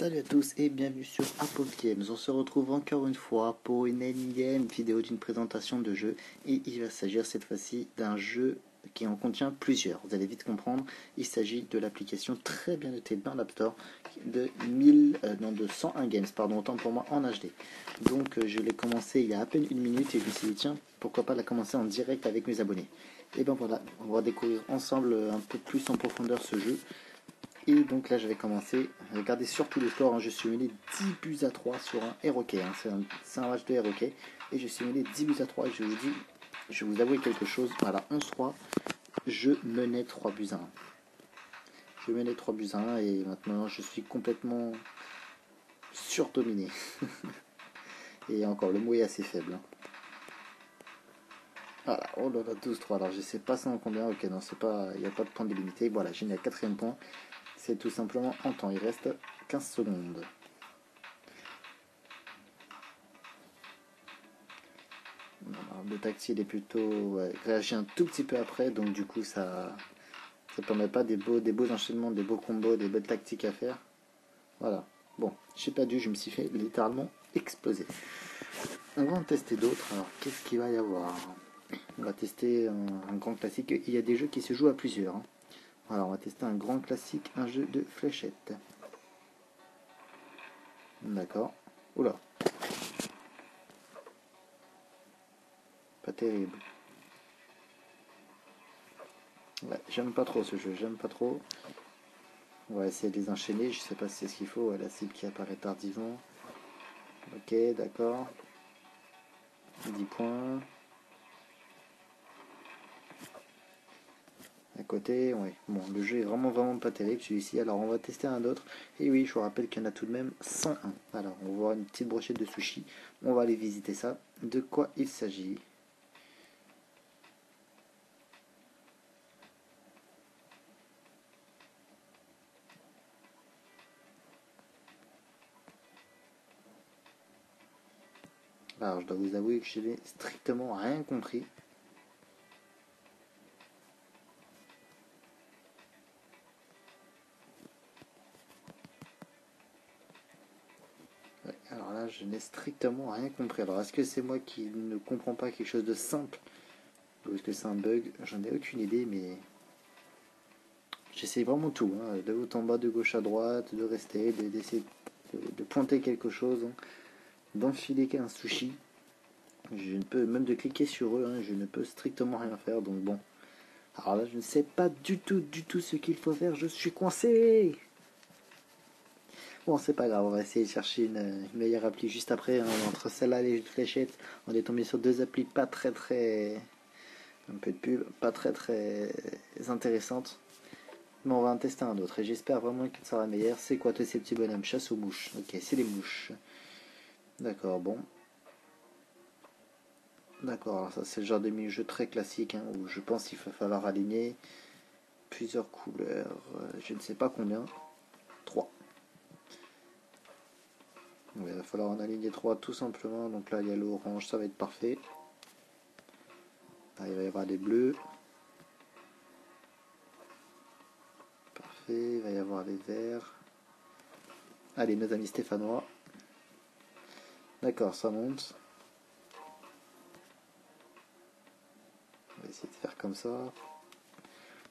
Salut à tous et bienvenue sur Apple Games. On se retrouve encore une fois pour une énième vidéo d'une présentation de jeu. Et il va s'agir cette fois-ci d'un jeu qui en contient plusieurs. Vous allez vite comprendre, il s'agit de l'application très bien notée dans l'App Store de 101 games, pardon, autant pour moi, en HD. Donc je l'ai commencé il y a à peine une minute et je me suis dit tiens, pourquoi pas la commencer en direct avec mes abonnés. Et ben voilà, on va découvrir ensemble un peu plus en profondeur ce jeu. Et donc là je vais commencer, regardez surtout le score, hein, je suis mené 10 buts à 3 sur un ROK, hein, c'est un match de ROK, et je suis mené 10 buts à 3 et je vous dis, je vais vous avouer quelque chose, voilà, 11-3, je menais 3 buts à 1. Je menais 3 buts à 1 et maintenant je suis complètement surdominé. Et encore, le mot est assez faible. Hein. Voilà, oh là là, 12-3, alors je sais pas ça en combien, ok, non, c'est pas, il n'y a pas de point délimité, voilà, j'ai mis à 4ème point. C'est tout simplement en temps, il reste 15 secondes. Le tactile est plutôt réagi un tout petit peu après, donc du coup ça permet pas des beaux enchaînements, des beaux combos, des belles tactiques à faire. Voilà, bon, j'ai pas dû, je me suis fait littéralement exploser. On va en tester d'autres, alors qu'est-ce qu'il va y avoir? On va tester un grand classique, il y a des jeux qui se jouent à plusieurs. Hein. Alors on va tester un grand classique, un jeu de fléchettes. D'accord. Oula. Pas terrible. Ouais, j'aime pas trop ce jeu, j'aime pas trop. On va essayer de les enchaîner, je sais pas si c'est ce qu'il faut. Ouais, la cible qui apparaît tardivement. Ok, d'accord. 10 points. À côté, oui. Bon, le jeu est vraiment pas terrible celui-ci. Alors, on va tester un autre. Et oui, je vous rappelle qu'il y en a tout de même 101. Alors, on va voir une petite brochette de sushi. On va aller visiter ça. De quoi il s'agit? Alors, je dois vous avouer que je n'ai strictement rien compris. Alors là, je n'ai strictement rien compris. Alors, est-ce que c'est moi qui ne comprends pas quelque chose de simple? Ou est-ce que c'est un bug? J'en ai aucune idée, mais... j'essaie vraiment tout. Hein. De haut en bas, de gauche à droite, de rester, d'essayer de pointer quelque chose, hein. D'enfiler un sushi. Je ne peux même de cliquer sur eux, hein. Je ne peux strictement rien faire, donc bon. Alors là, je ne sais pas du tout ce qu'il faut faire. Je suis coincé! Bon, c'est pas grave, on va essayer de chercher une meilleure appli juste après, hein, entre celle-là et les fléchettes. On est tombé sur deux applis pas très un peu de pub, pas très intéressantes. Mais on va en tester un autre et j'espère vraiment qu'il sera meilleur. C'est quoi tous ces petits bonhommes? Chasse aux mouches. Ok, c'est les mouches. D'accord, bon. D'accord, ça c'est le genre de mini-jeu très classique, hein, où je pense qu'il va falloir aligner plusieurs couleurs, je ne sais pas combien. 3. Donc, il va falloir en aligner 3 tout simplement. Donc là il y a l'orange, ça va être parfait. Là, il va y avoir des bleus. Parfait, il va y avoir les verts. Allez nos amis stéphanois. D'accord, ça monte. On va essayer de faire comme ça.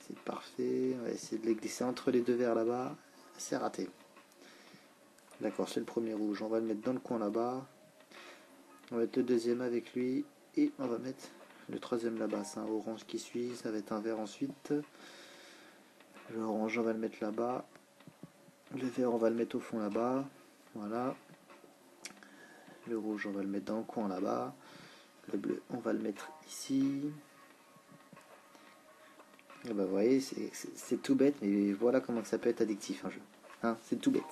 C'est parfait. On va essayer de les glisser entre les deux verts là-bas. C'est raté. D'accord, c'est le premier rouge. On va le mettre dans le coin là-bas. On va mettre le deuxième avec lui. Et on va mettre le troisième là-bas. C'est un orange qui suit. Ça va être un vert ensuite. L'orange, on va le mettre là-bas. Le vert, on va le mettre au fond là-bas. Voilà. Le rouge, on va le mettre dans le coin là-bas. Le bleu, on va le mettre ici. Et bah, vous voyez, c'est tout bête. Mais voilà comment ça peut être addictif un jeu. Hein, c'est tout bête.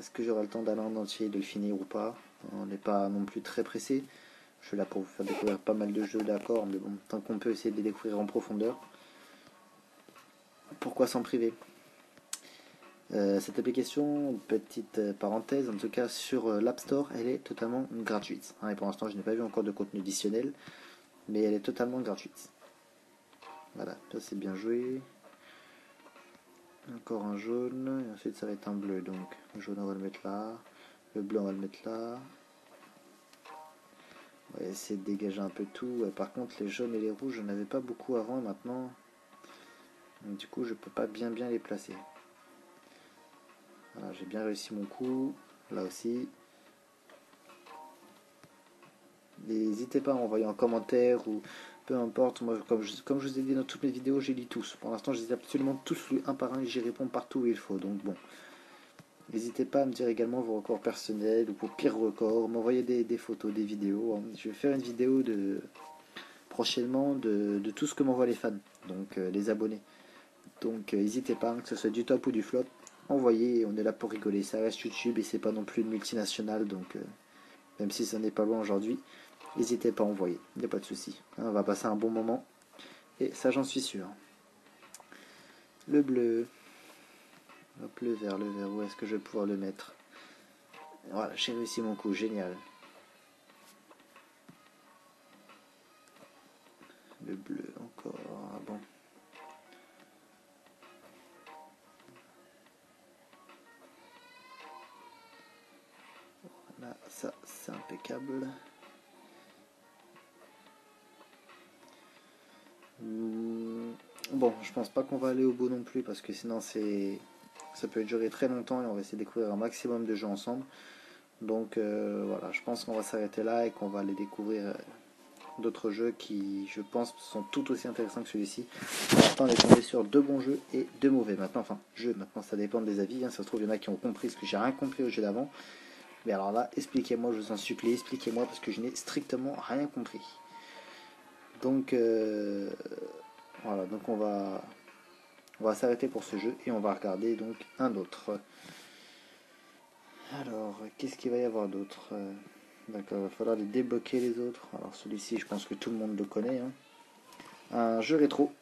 Est-ce que j'aurai le temps d'aller en entier et de le finir ou pas? On n'est pas non plus très pressé. Je suis là pour vous faire découvrir pas mal de jeux, d'accord, mais bon, tant qu'on peut essayer de les découvrir en profondeur. Pourquoi s'en priver? Cette application, petite parenthèse, en tout cas sur l'App Store, elle est totalement gratuite. Hein, et pour l'instant, je n'ai pas vu encore de contenu additionnel, mais elle est totalement gratuite. Voilà, ça c'est bien joué. encore un jaune, et ensuite ça va être un bleu. Donc le jaune on va le mettre là, le blanc on va le mettre là. On va essayer de dégager un peu tout. Et par contre les jaunes et les rouges je n'avais pas beaucoup avant, maintenant du coup je peux pas bien les placer. Voilà, j'ai bien réussi mon coup là aussi. N'hésitez pas à m'envoyer en commentaire ou peu importe. Moi, comme je vous ai dit dans toutes mes vidéos, je les lis tous. Pour l'instant, je les ai absolument tous lus un par un et j'y réponds partout où il faut. Donc bon, n'hésitez pas à me dire également vos records personnels ou vos pires records. M'envoyer des photos, des vidéos. Je vais faire une vidéo prochainement de tout ce que m'envoient les fans, donc les abonnés. Donc n'hésitez pas, que ce soit du top ou du flop. Envoyez, on est là pour rigoler. Ça reste YouTube et c'est pas non plus une multinationale. Donc même si ça n'est pas loin aujourd'hui. N'hésitez pas à envoyer, il n'y a pas de souci. On va passer un bon moment. Et ça, j'en suis sûr. Le bleu. Hop, le vert, où est-ce que je vais pouvoir le mettre? Voilà, j'ai réussi mon coup, génial. Le bleu, encore, ah bon. Voilà, ça, c'est impeccable. Bon, je pense pas qu'on va aller au bout non plus parce que sinon ça peut durer très longtemps et on va essayer de découvrir un maximum de jeux ensemble. Donc voilà, je pense qu'on va s'arrêter là et qu'on va aller découvrir d'autres jeux qui, je pense, sont tout aussi intéressants que celui-ci. Pour l'instant, on est tombé sur deux bons jeux et deux mauvais. Maintenant, enfin, ça dépend des avis. Hein. Ça se trouve, il y en a qui ont compris ce que j'ai rien compris au jeu d'avant. Mais alors là, expliquez-moi, je vous en supplie, expliquez-moi parce que je n'ai strictement rien compris. Donc voilà, donc on va s'arrêter pour ce jeu et on va regarder donc un autre. Alors, qu'est-ce qu'il va y avoir d'autre? D'accord, il va falloir les débloquer les autres. Alors celui-ci, je pense que tout le monde le connaît. Hein. Un jeu rétro.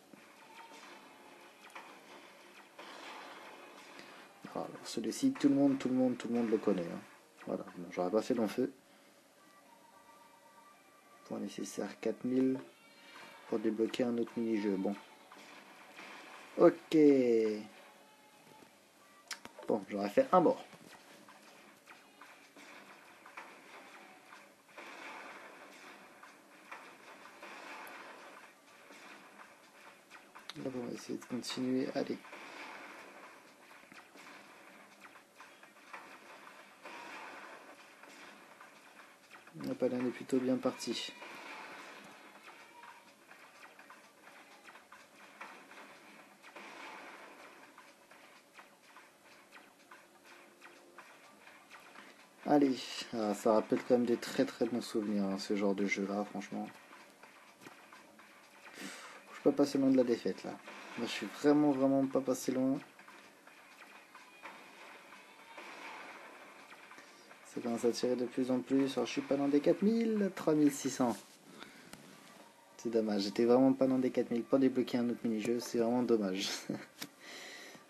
Alors celui-ci, tout le monde le connaît. Hein. Voilà, bon, j'aurais pas fait long feu. Point nécessaire 4000. Pour débloquer un autre mini-jeu, bon. Ok. Bon, j'aurais fait un mort. Là, on va essayer de continuer, allez. Hop, là, on est plutôt bien parti. Allez, ah, ça rappelle quand même des très bons souvenirs, hein, ce genre de jeu là, franchement. Je peux pas passer loin de la défaite là. Là je suis vraiment pas passé loin. Ça commence à tirer de plus en plus. Alors je suis pas loin des 4000, 3600. C'est dommage, j'étais vraiment pas loin des 4000. Pour débloquer un autre mini-jeu, c'est vraiment dommage.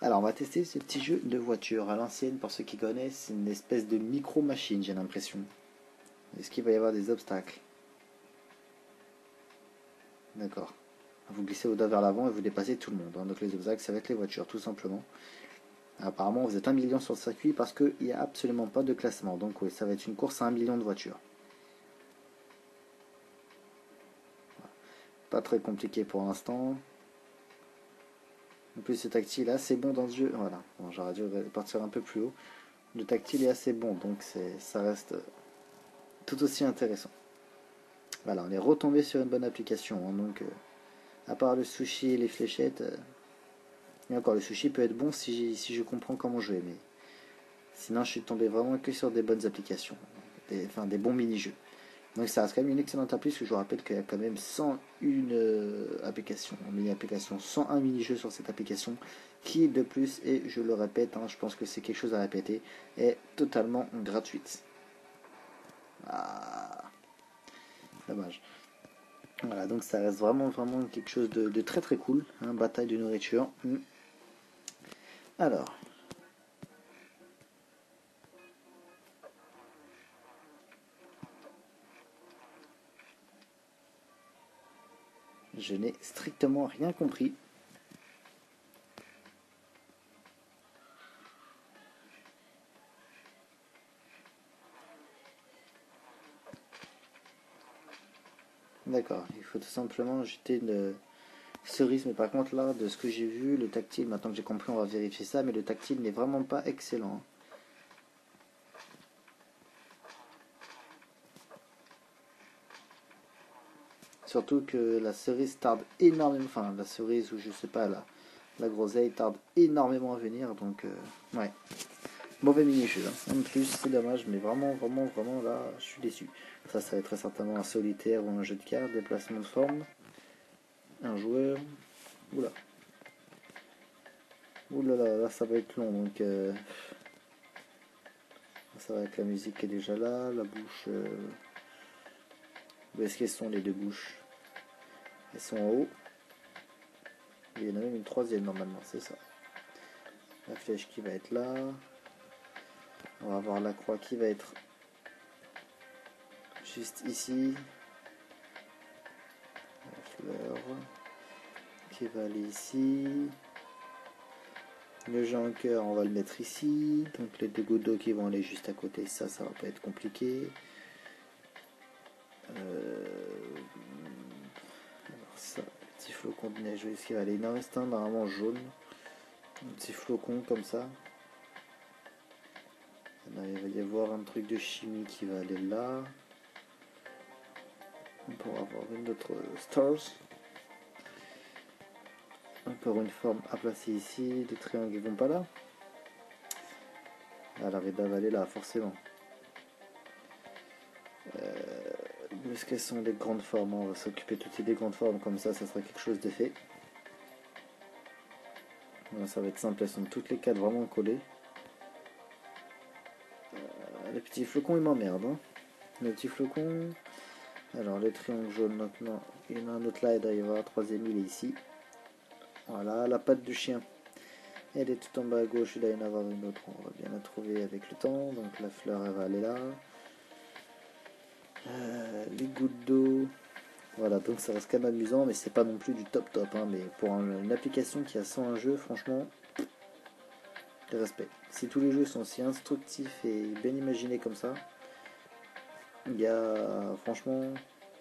Alors on va tester ce petit jeu de voiture à l'ancienne, pour ceux qui connaissent, c'est une espèce de micro-machine j'ai l'impression. Est-ce qu'il va y avoir des obstacles? D'accord. Vous glissez au dos vers l'avant et vous dépassez tout le monde. Hein. Donc les obstacles ça va être les voitures tout simplement. Apparemment vous êtes 1 million sur le circuit parce qu'il n'y a absolument pas de classement. Donc oui, ça va être une course à 1 million de voitures. Pas très compliqué pour l'instant. En plus, ce tactile est assez bon dans ce jeu. Voilà, bon, j'aurais dû partir un peu plus haut. Le tactile est assez bon, donc ça reste tout aussi intéressant. Voilà, on est retombé sur une bonne application. Hein, donc, à part le sushi et les fléchettes, et encore, le sushi peut être bon si je comprends comment jouer. Mais sinon, je suis tombé vraiment que sur des bonnes applications, des bons mini-jeux. Donc ça reste quand même une excellente appli, parce que je vous rappelle qu'il y a quand même 101 applications, mini applications, 101 mini-jeux sur cette application, qui de plus, et je le répète, hein, je pense que c'est quelque chose à répéter, est totalement gratuite. Ah, dommage. Voilà, donc ça reste vraiment quelque chose de très cool, hein, bataille de nourriture. Alors... je n'ai strictement rien compris. D'accord, il faut tout simplement jeter une cerise, mais par contre là, de ce que j'ai vu, le tactile, maintenant que j'ai compris, on va vérifier ça, mais le tactile n'est vraiment pas excellent. Surtout que la cerise tarde énormément, enfin la cerise ou je sais pas, la groseille tarde énormément à venir, donc ouais, mauvais mini-jeu, hein. En plus c'est dommage, mais vraiment là, je suis déçu. Ça va être très certainement un solitaire ou un jeu de cartes, déplacement de forme, un joueur, oula, là ça va être long, donc ça va être la musique qui est déjà là, la bouche, où est-ce qu'elles sont les deux bouches? Elles sont en haut, il y en a même une troisième normalement, c'est ça, la flèche qui va être là, on va avoir la croix qui va être juste ici, la fleur qui va aller ici, le jeu en cœur on va le mettre ici, donc les deux gouttes d'eau qui vont aller juste à côté, ça va pas être compliqué. Alors ça, petit flocon de neige, est-ce qu'il va aller? Il en reste un normalement jaune, un petit flocon comme ça. Là, il va y avoir un truc de chimie qui va aller là. On pourra avoir une autre stars. Encore une forme à placer ici. Des triangles vont pas là. Ah, la réda va aller là, forcément. Est-ce qu'elles sont des grandes formes? On va s'occuper tout de suite des grandes formes, comme ça sera quelque chose de fait. Voilà, ça va être simple, elles sont toutes les quatre vraiment collées. Les petits flocons, ils m'emmerdent. Hein. Les petits flocons. Alors, les triangles jaunes maintenant. Il y en a un autre là, et d'ailleurs, la troisième, il est ici. Voilà, la patte du chien. Elle est tout en bas à gauche, et là, il y en a une autre. On va bien la trouver avec le temps. Donc, la fleur, elle va aller là. Les gouttes d'eau, voilà, donc ça reste quand même amusant, mais c'est pas non plus du top, hein, mais pour une application qui a 101 jeux, franchement, des respects. Si tous les jeux sont si instructifs et bien imaginés comme ça, il y a, franchement,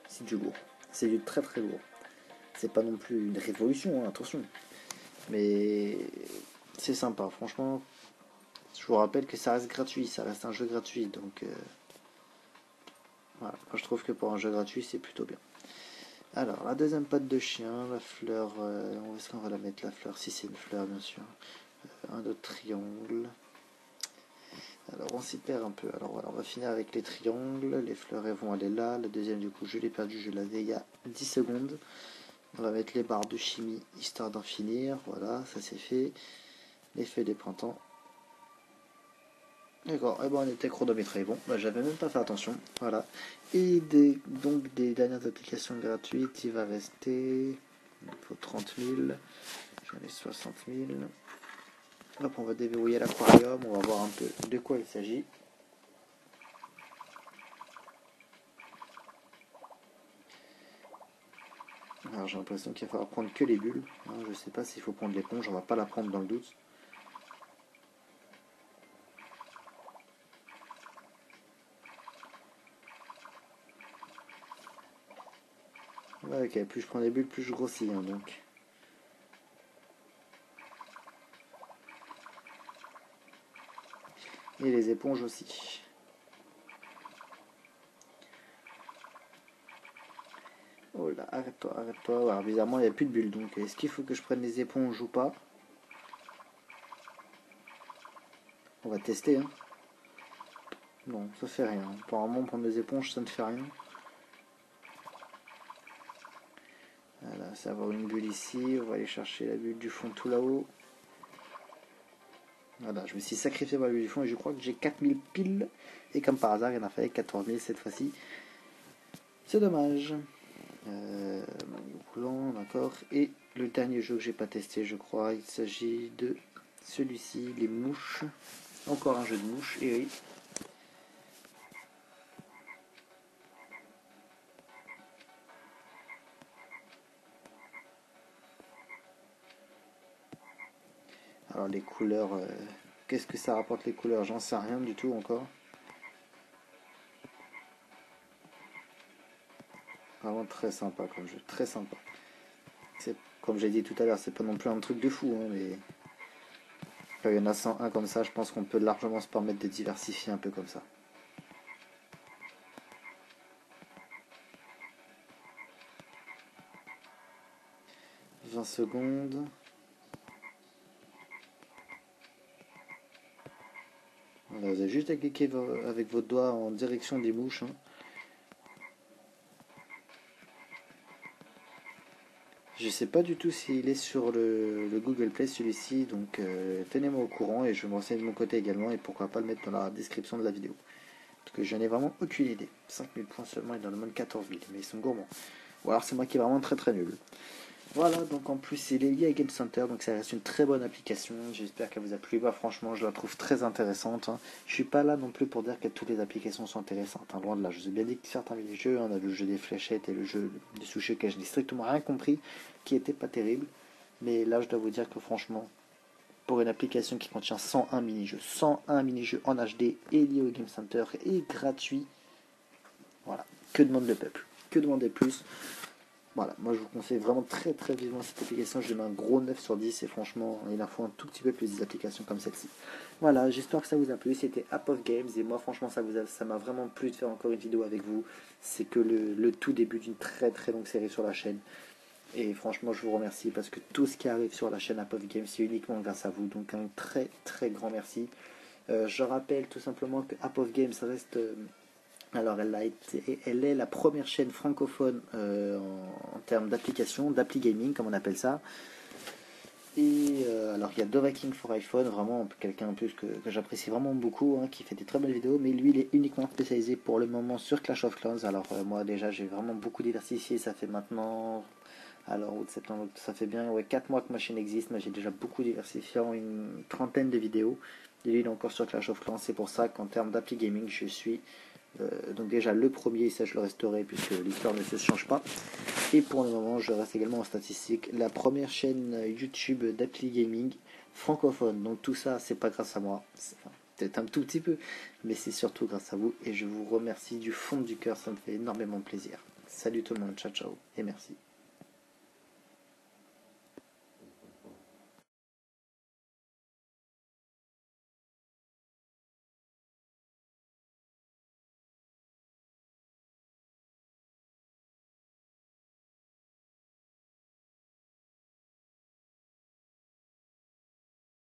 c'est du lourd, c'est du très lourd. C'est pas non plus une révolution, hein, attention, mais c'est sympa, franchement. Je vous rappelle que ça reste gratuit, ça reste un jeu gratuit, donc... Voilà, moi je trouve que pour un jeu gratuit c'est plutôt bien. Alors la deuxième patte de chien, la fleur, où est-ce qu'on va la mettre la fleur? Si c'est une fleur bien sûr. Un autre triangle. Alors on s'y perd un peu. Alors voilà, on va finir avec les triangles. Les fleurs elles vont aller là. La deuxième du coup je l'ai perdue, je l'avais il y a 10 secondes. On va mettre les barres de chimie histoire d'en finir. Voilà, ça c'est fait. Les feuilles des printemps. D'accord, et bon, on était chronométré, bon, bah, j'avais même pas fait attention, voilà. Et donc des dernières applications gratuites, il va rester, il faut 30 000, j'en ai 60 000. Hop, on va déverrouiller l'aquarium, on va voir un peu de quoi il s'agit. Alors j'ai l'impression qu'il va falloir prendre que les bulles, hein, je sais pas s'il faut prendre l'éponge, on va pas la prendre dans le doute. Ok, plus je prends des bulles, plus je grossis, hein, donc. Et les éponges aussi. Oh là, arrête-toi, arrête-toi. Alors, bizarrement, il n'y a plus de bulles, donc est-ce qu'il faut que je prenne les éponges ou pas? On va tester, hein. Non, ça fait rien. Apparemment, prendre des éponges, ça ne fait rien. Voilà, ça va avoir une bulle ici, on va aller chercher la bulle du fond tout là-haut. Voilà, je me suis sacrifié pour la bulle du fond et je crois que j'ai 4000 piles. Et comme par hasard, il y en a fait 14 000 cette fois-ci. C'est dommage. Maillot roulant, d'accord. Et le dernier jeu que j'ai pas testé, je crois, il s'agit de celui-ci, les mouches. Encore un jeu de mouches, et oui. Alors les couleurs, qu'est-ce que ça rapporte les couleurs? J'en sais rien du tout encore. Vraiment très sympa comme jeu, très sympa. Comme j'ai dit tout à l'heure, c'est pas non plus un truc de fou, hein, mais quand il y en a 101 comme ça, je pense qu'on peut largement se permettre de diversifier un peu comme ça. Secondes. Voilà, vous avez juste à cliquer avec votre doigt en direction des mouches. Hein. Je sais pas du tout s'il est sur le Google Play celui-ci, donc tenez-moi au courant et je me renseigne de mon côté également, et pourquoi pas le mettre dans la description de la vidéo. Parce que je n'ai vraiment aucune idée. 5000 points seulement, il dans le monde 14000, mais ils sont gourmands. Ou alors c'est moi qui est vraiment très très nul. Voilà, donc en plus il est lié à Game Center, donc ça reste une très bonne application, j'espère qu'elle vous a plu. Bah, franchement je la trouve très intéressante, hein. Je suis pas là non plus pour dire que toutes les applications sont intéressantes, hein. Loin de là, je vous ai bien dit que certains mini-jeux, on a le jeu des fléchettes et le jeu du sushi que je n'ai strictement rien compris, qui était pas terrible, mais là je dois vous dire que franchement, pour une application qui contient 101 mini-jeux, 101 mini-jeux en HD et lié au Game Center et gratuit, voilà, que demande le peuple, que demander plus? Voilà, moi je vous conseille vraiment très très vivement cette application, je mets un gros 9 sur 10 et franchement il en faut un tout petit peu plus des applications comme celle-ci. Voilà, j'espère que ça vous a plu, c'était Apple Games et moi franchement ça m'a vraiment plu de faire encore une vidéo avec vous, c'est que le tout début d'une très très longue série sur la chaîne et franchement je vous remercie parce que tout ce qui arrive sur la chaîne Apple Games c'est uniquement grâce à vous, donc un très très grand merci. Je rappelle tout simplement que Apple Games reste... Alors elle est la première chaîne francophone en termes d'application, d'appli gaming comme on appelle ça. Et alors il y a DoReKing for iPhone, vraiment quelqu'un en plus que j'apprécie vraiment beaucoup, hein, qui fait des très belles vidéos, mais lui il est uniquement spécialisé pour le moment sur Clash of Clans. Alors moi déjà j'ai vraiment beaucoup diversifié, ça fait maintenant... Alors août, septembre, ça fait bien ouais, 4 mois que ma chaîne existe, mais j'ai déjà beaucoup diversifié en une trentaine de vidéos. Et lui il est encore sur Clash of Clans, c'est pour ça qu'en termes d'appli gaming je suis... donc déjà le premier, ça je le resterai puisque l'histoire ne se change pas, et pour le moment je reste également en statistique la première chaîne YouTube d'appli gaming francophone, donc tout ça c'est pas grâce à moi, enfin, peut-être un tout petit peu, mais c'est surtout grâce à vous et je vous remercie du fond du cœur, ça me fait énormément plaisir. Salut tout le monde, ciao ciao et merci.